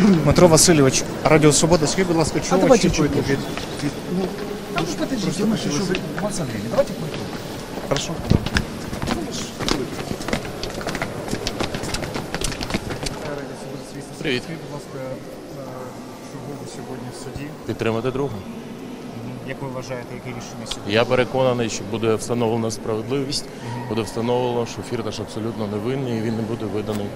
Дмитро Васильевич, Радіо Свобода, скажіть, будь ласка, чого очікуєте від... Ну, там ж подождіть, ми ще що ви... Макс Андрійович, давайте пойдемо. Хорошо. Привіт. Скажіть, будь ласка, чого ви сьогодні в суді? Підтримати друга. Як ви вважаєте, яке рішення сьогодні? Я переконаний, що буде встановлена справедливість, буде встановлено, що Фірташ абсолютно невинний і він не буде виданий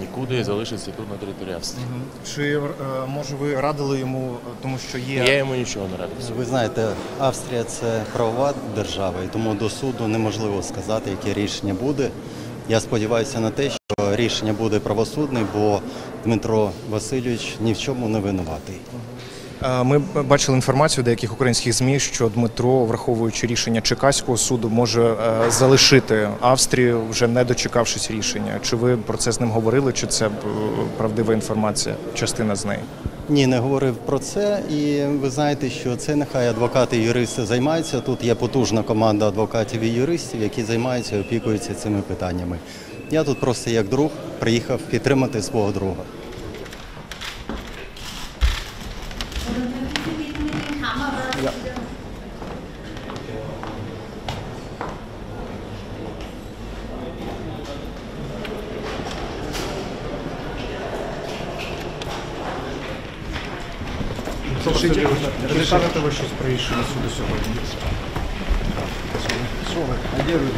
нікуди і залишиться тут на території Австрії. Чи, може, ви радили йому, тому що є... Я йому нічого не радив. Ви знаєте, Австрія – це правова держава, і тому до суду неможливо сказати, яке рішення буде. Я сподіваюся на те, що рішення буде правосудне, бо Дмитро Васильович ні в чому не винуватий. Ми бачили інформацію в деяких українських ЗМІ, що Дмитро, враховуючи рішення Чекаського суду, може залишити Австрію, вже не дочекавшись рішення. Чи ви про це з ним говорили, чи це правдива інформація, частина з неї? Ні, не говорив про це. І ви знаєте, що це нехай адвокати і юристи займаються. Тут є потужна команда адвокатів і юристів, які займаються і опікуються цими питаннями. Я тут просто як друг приїхав підтримати свого друга. Чи скажете ви щось про рішення суду сьогодні? А де Рюдігер?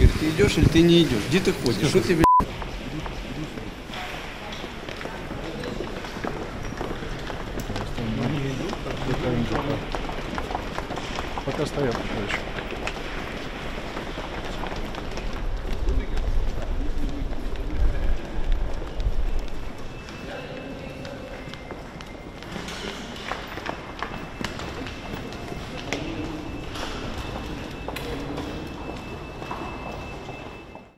Рюдігер, ти йдеш чи ти не йдеш? Де ти ходиш? Що ти, блядь? Поки стоять.